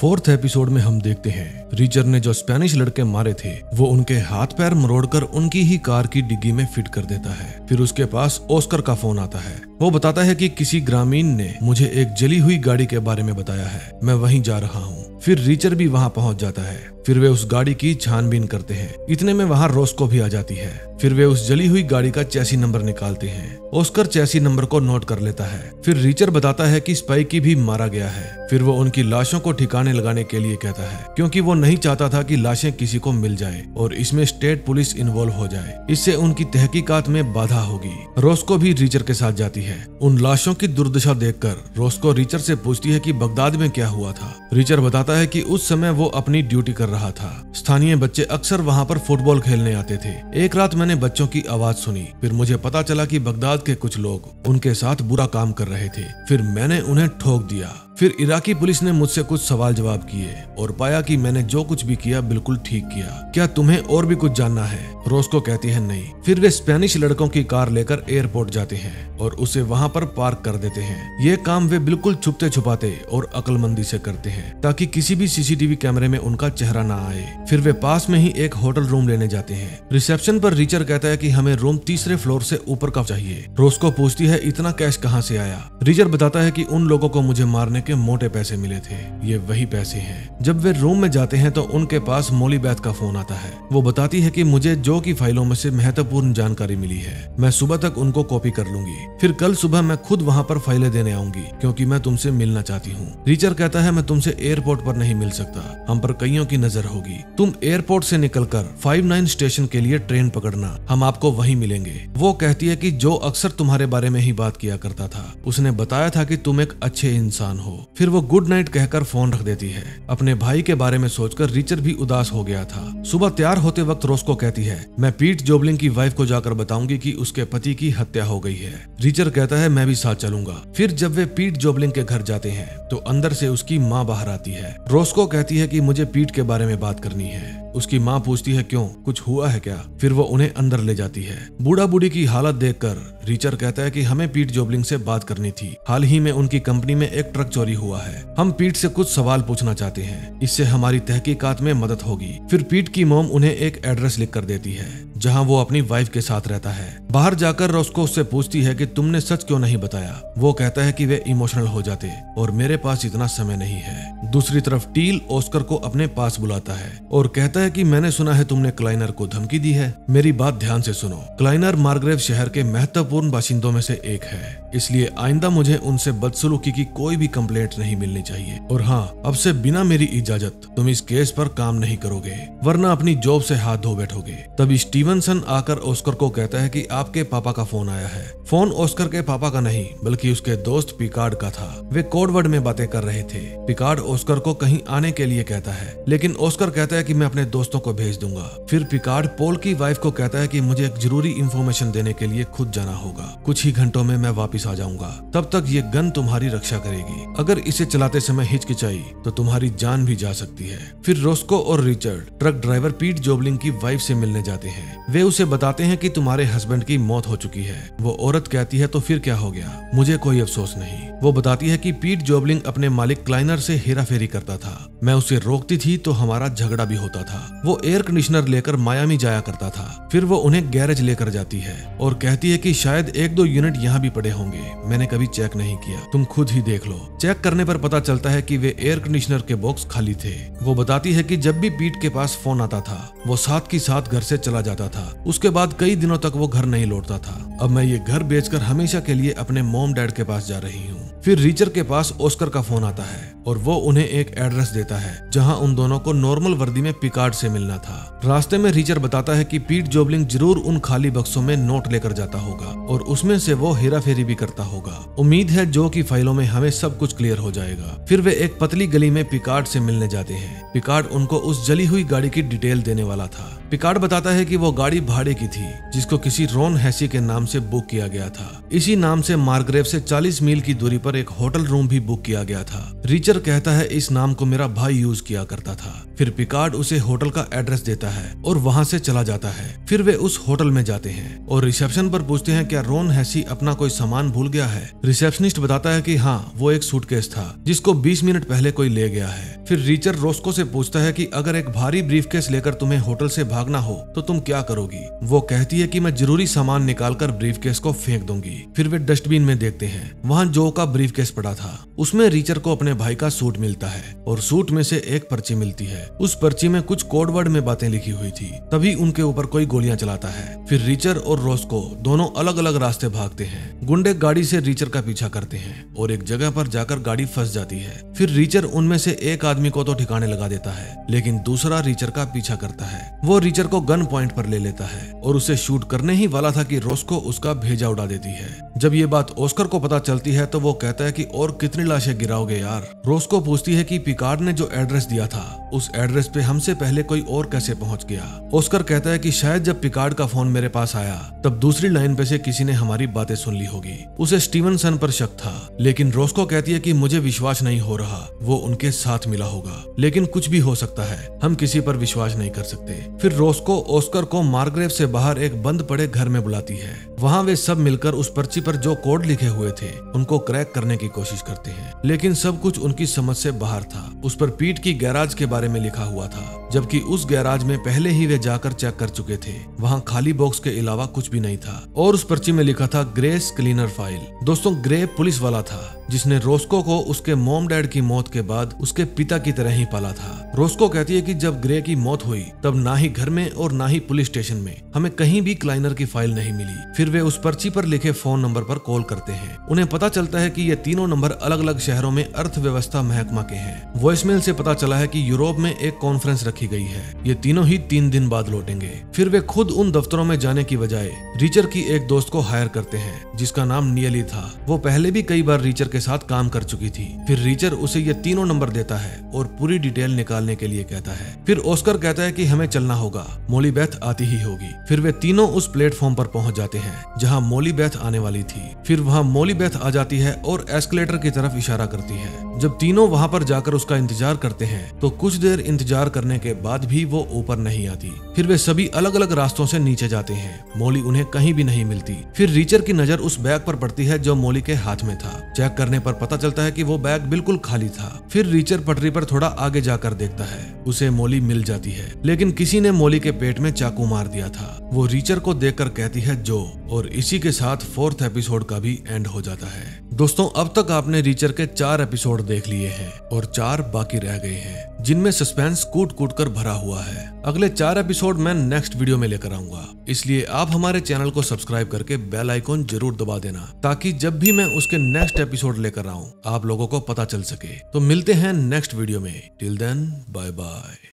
फोर्थ एपिसोड में हम देखते हैं रीचर ने जो स्पेनिश लड़के मारे थे वो उनके हाथ पैर मरोड़कर उनकी ही कार की डिग्गी में फिट कर देता है। फिर उसके पास ओस्कर का फोन आता है। वो बताता है कि किसी ग्रामीण ने मुझे एक जली हुई गाड़ी के बारे में बताया है, मैं वहीं जा रहा हूँ। फिर रीचर भी वहाँ पहुँच जाता है। फिर वे उस गाड़ी की छानबीन करते हैं। इतने में वहाँ रोस्को भी आ जाती है। फिर वे उस जली हुई गाड़ी का चैसी नंबर निकालते हैं। ओस्कर चैसी नंबर को नोट कर लेता है। फिर रीचर बताता है कि स्पाइकी भी मारा गया है। फिर वो उनकी लाशों को ठिकाने लगाने के लिए कहता है, क्योंकि वो नहीं चाहता था कि लाशें किसी को मिल जाए और इसमें स्टेट पुलिस इन्वॉल्व हो जाए, इससे उनकी तहकीकात में बाधा होगी। रोस्को भी रीचर के साथ जाती है। उन लाशों की दुर्दशा देखकर रोस्को रीचर से पूछती है कि बगदाद में क्या हुआ था। रीचर बताता है कि उस समय वो अपनी ड्यूटी कर रहा था। स्थानीय बच्चे अक्सर वहाँ पर फुटबॉल खेलने आते थे। एक रात मैंने बच्चों की आवाज सुनी, फिर मुझे पता चला कि बगदाद के कुछ लोग उनके साथ बुरा काम कर रहे थे, फिर मैंने उन्हें ठोक दिया। फिर इराकी पुलिस ने मुझसे कुछ सवाल जवाब किए और पाया कि मैंने जो कुछ भी किया बिल्कुल ठीक किया। क्या तुम्हें और भी कुछ जानना है? रोस्को कहती है नहीं। फिर वे स्पेनिश लड़कों की कार लेकर एयरपोर्ट जाते हैं और उसे वहाँ पर पार्क कर देते हैं। ये काम वे बिल्कुल छुपते छुपाते और अक्लमंदी से करते हैं ताकि किसी भी सीसीटीवी कैमरे में उनका चेहरा न आए। फिर वे पास में ही एक होटल रूम लेने जाते हैं। रिसेप्शन पर रीचर कहता है कि हमें रूम तीसरे फ्लोर से ऊपर का चाहिए। रोस्को पूछती है इतना कैश कहाँ से आया? रीचर बताता है कि उन लोगों को मुझे मारने के मोटे पैसे मिले थे, ये वही पैसे हैं। जब वे रूम में जाते हैं तो उनके पास मॉली बैथ का फोन आता है। वो बताती है कि मुझे जो की फाइलों में से महत्वपूर्ण जानकारी मिली है, मैं सुबह तक उनको कॉपी कर लूंगी, फिर कल सुबह मैं खुद वहाँ पर फाइलें देने आऊंगी क्योंकि मैं तुमसे मिलना चाहती हूँ। रीचर कहता है मैं तुमसे एयरपोर्ट पर नहीं मिल सकता, हम पर कईयों की नजर होगी। तुम एयरपोर्ट से निकलकर फाइव नाइन स्टेशन के लिए ट्रेन पकड़ना, हम आपको वहीं मिलेंगे। वो कहती है कि जो अक्सर तुम्हारे बारे में ही बात किया करता था, उसने बताया था कि तुम एक अच्छे इंसान हो। फिर वो गुड नाइट कहकर फोन रख देती है। अपने भाई के बारे में सोचकर रीचर भी उदास हो गया था। सुबह तैयार होते वक्त रोस्को कहती है मैं पीट जोबलिंग की वाइफ को जाकर बताऊंगी कि उसके पति की हत्या हो गई है। रीचर कहता है मैं भी साथ चलूंगा। फिर जब वे पीट जोबलिंग के घर जाते हैं तो अंदर से उसकी माँ बाहर आती है। रोस्को कहती है कि मुझे पीट के बारे में बात करनी है। उसकी माँ पूछती है क्यों, कुछ हुआ है क्या? फिर वो उन्हें अंदर ले जाती है। बूढ़ा बूढ़ी की हालत देखकर रीचर कहता है कि हमें पीट जोबलिंग से बात करनी थी, हाल ही में उनकी कंपनी में एक ट्रक चोरी हुआ है, हम पीट से कुछ सवाल पूछना चाहते हैं, इससे हमारी तहकीकात में मदद होगी। फिर पीट की मोम उन्हें एक एड्रेस लिख कर देती है जहां वो अपनी वाइफ के साथ रहता है। बाहर जाकर रोस्को उससे पूछती है कि तुमने सच क्यों नहीं बताया। वो कहता है कि वे इमोशनल हो जाते और मेरे पास इतना समय नहीं है। दूसरी तरफ टील ऑस्कर को अपने पास बुलाता है और कहता है कि मैंने सुना है तुमने क्लाइनर को धमकी दी है, मेरी बात ध्यान से सुनो। क्लाइनर मार्ग्रेव शहर के महत्वपूर्ण बाशिंदों में से एक है, इसलिए आइंदा मुझे उनसे बदसलूकी की कोई भी कंप्लेंट नहीं मिलनी चाहिए, और हाँ, अब से बिना मेरी इजाजत तुम इस केस पर काम नहीं करोगे, वरना अपनी जॉब से हाथ धो बैठोगे। तभी स्टीवनसन आकर ऑस्कर को कहता है कि आपके पापा का फोन आया है। फोन ऑस्कर के पापा का नहीं बल्कि उसके दोस्त पिकार्ड का था। वे कोडवर्ड में बातें कर रहे थे। पिकार्ड ऑस्कर को कहीं आने के लिए कहता है, लेकिन ऑस्कर कहता है कि मैं अपने दोस्तों को भेज दूंगा। फिर पिकार्ड पोल की वाइफ को कहता है कि मुझे एक जरूरी इंफॉर्मेशन देने के लिए खुद जाना होगा, कुछ ही घंटों में मैं वापिस आ जाऊंगा, तब तक ये गन तुम्हारी रक्षा करेगी, अगर इसे चलाते समय हिचकिचाई तो तुम्हारी जान भी जा सकती है। फिर रोस्को और रिचर्ड ट्रक ड्राइवर पीट जोबलिंग की वाइफ से मिलने जाते हैं। वे उसे बताते हैं कि तुम्हारे हस्बैंड की मौत हो चुकी है। वो औरत कहती है तो फिर क्या हो गया, मुझे कोई अफसोस नहीं। वो बताती है कि पीट जोबलिंग अपने मालिक क्लाइनर से हेराफेरी करता था, मैं उसे रोकती थी तो हमारा झगड़ा भी होता था। वो एयर कंडीशनर लेकर मायामी जाया करता था। फिर वो उन्हें गैरेज लेकर जाती है और कहती है कि शायद एक दो यूनिट यहाँ भी पड़े होंगे, मैंने कभी चेक नहीं किया, तुम खुद ही देख लो। चेक करने पर पता चलता है कि वे एयर कंडीशनर के बॉक्स खाली थे। वो बताती है कि जब भी पीट के पास फोन आता था वो साथ की साथ घर से चला जाता था। उसके बाद कई दिनों तक वो घर नहीं लौटता था। अब मैं ये घर बेचकर हमेशा के लिए अपने मॉम डैड के पास जा रही हूँ। फिर रीचर के पास ऑस्कर का फोन आता है और वो उन्हें एक एड्रेस देता है जहां उन दोनों को नॉर्मल वर्दी में पिकार्ड से मिलना था। रास्ते में रीचर बताता है कि पीट जोबलिंग जरूर उन खाली बक्सों में नोट लेकर जाता होगा और उसमें से वो हेराफेरी भी करता होगा। उम्मीद है जो की फाइलों में हमें सब कुछ क्लियर हो जाएगा। फिर वे एक पतली गली में पिकार्ड से मिलने जाते हैं। पिकार्ड उनको उस जली हुई गाड़ी की डिटेल देने वाला था। पिकार्ड बताता है कि वो गाड़ी भाड़े की थी जिसको किसी रॉन हैसी के नाम से बुक किया गया था। इसी नाम से मार्ग्रेव से चालीस मील की दूरी पर एक होटल रूम भी बुक किया गया था। रीचर कहता है इस नाम को मेरा भाई यूज किया करता था। फिर पिकार्ड उसे होटल का एड्रेस देता है और वहां से चला जाता है। फिर वे उस होटल में जाते हैं और रिसेप्शन पर पूछते हैं क्या रॉन हैसी अपना कोई सामान भूल गया है। रिसेप्शनिस्ट बताता है कि हाँ, वो एक सूटकेस था जिसको बीस मिनट पहले कोई ले गया है। फिर रीचर रोस्को से पूछता है कि अगर एक भारी ब्रीफकेस लेकर तुम्हें होटल से भागना हो तो तुम क्या करोगी। वो कहती है कि मैं जरूरी सामान निकालकर ब्रीफकेस को फेंक दूंगी। फिर वे डस्टबिन में देखते हैं, वहाँ जो का ब्रीफकेस पड़ा था। उसमें रीचर को अपने भाई का सूट मिलता है और सूट में से एक पर्ची मिलती है। उस पर्ची में कुछ कोडवर्ड में बातें लिखी हुई थी। तभी उनके ऊपर कोई गोलियां चलाता है। फिर रीचर और रोस्को दोनों अलग अलग रास्ते भागते हैं। गुंडे गाड़ी से रीचर का पीछा करते हैं और एक जगह पर जाकर गाड़ी फंस जाती है। फिर रीचर उनमें से एक आदमी को तो ठिकाने लगा देता है, लेकिन दूसरा रीचर का पीछा करता है। वो रीचर को गन पॉइंट पर ले लेता है और उसे शूट करने ही वाला था कि रोस्को उसका भेजा उड़ा देती है। जब ये बात ऑस्कर को पता चलती है तो वो कहता है कि और कितनी लाशें गिराओगे यार। रोस्को पूछती है कि पिकार्ड ने जो एड्रेस दिया था उस एड्रेस पे हमसे पहले कोई और कैसे पहुंच गया। ऑस्कर कहता है कि शायद जब पिकार्ड का फोन मेरे पास आया तब दूसरी लाइन पे से किसी ने हमारी बातें सुन ली होगी। उसे स्टीवनसन पर शक था, लेकिन रोस्को कहती है कि मुझे विश्वास नहीं हो रहा वो उनके साथ मिला होगा, लेकिन कुछ भी हो सकता है, हम किसी पर विश्वास नहीं कर सकते। फिर रोस्को ऑस्कर को मार्ग्रेव से बाहर एक बंद पड़े घर में बुलाती है। वहाँ वे सब मिलकर उस पर्ची पर जो कोड लिखे हुए थे उनको क्रैक करने की कोशिश करते हैं, लेकिन सब कुछ उनकी समझ से बाहर था। उस पर पीट की गैराज के बारे में लिखा हुआ था, जबकि उस गैराज में पहले ही वे जाकर चेक कर चुके थे। वहां खाली बॉक्स के अलावा कुछ भी नहीं था और उस पर्ची में लिखा था ग्रेस क्लीनर फाइल। दोस्तों, ग्रे पुलिस वाला था जिसने रोस्को को उसके मॉम डैड की मौत के बाद उसके पिता की तरह ही पाला था। रोस्को कहती है कि जब ग्रे की मौत हुई तब ना ही घर में और ना ही पुलिस स्टेशन में हमें कहीं भी क्लाइनर की फाइल नहीं मिली। फिर वे उस पर्ची पर लिखे फोन नंबर पर कॉल करते हैं। उन्हें पता चलता है कि ये तीनों नंबर अलग अलग शहरों में अर्थव्यवस्था महकमा के हैं। वॉइसमेल से पता चला है कि यूरोप में एक कॉन्फ्रेंस रखी गई है, ये तीनों ही तीन दिन बाद लौटेंगे। फिर वे खुद उन दफ्तरों में जाने की बजाय रीचर की एक दोस्त को हायर करते हैं जिसका नाम नियली था। वो पहले भी कई बार रीचर के साथ काम कर चुकी थी। फिर रीचर उसे ये तीनों नंबर देता है और पूरी डिटेल निकालने के लिए कहता है। फिर ऑस्कर कहता है कि हमें चलना होगा, मोली बेथ आती ही होगी। फिर वे तीनों उस प्लेटफॉर्म पर पहुंच जाते हैं जहां मोली बेथ आने वाली थी। फिर वहां मोली बेथ आ जाती है और एस्केलेटर की तरफ इशारा करती है। जब तीनों वहां पर जाकर उसका इंतजार करते हैं तो कुछ देर इंतजार करने के के बाद भी वो ऊपर नहीं आती। फिर वे सभी अलग अलग रास्तों से नीचे जाते हैं। मोली उन्हें कहीं भी नहीं मिलती। फिर रीचर की नजर उस बैग पर पड़ती है जो मोली के हाथ में था। चेक करने पर पता चलता है कि वो बैग बिल्कुल खाली था। फिर रीचर पटरी पर थोड़ा आगे जाकर देखता है। उसे मोली मिल जाती है, लेकिन किसी ने मोली के पेट में चाकू मार दिया था। वो रीचर को देखकर कहती है जो, और इसी के साथ फोर्थ एपिसोड का भी एंड हो जाता है। दोस्तों, अब तक आपने रीचर के चार एपिसोड देख लिए हैं और चार बाकी रह गए हैं, जिनमें सस्पेंस कूट कूट कर भरा हुआ है। अगले चार एपिसोड मैं नेक्स्ट वीडियो में लेकर आऊंगा, इसलिए आप हमारे चैनल को सब्सक्राइब करके बेल आइकॉन जरूर दबा देना, ताकि जब भी मैं उसके नेक्स्ट एपिसोड लेकर आऊं आप लोगों को पता चल सके। तो मिलते हैं नेक्स्ट वीडियो में। Till then, bye bye.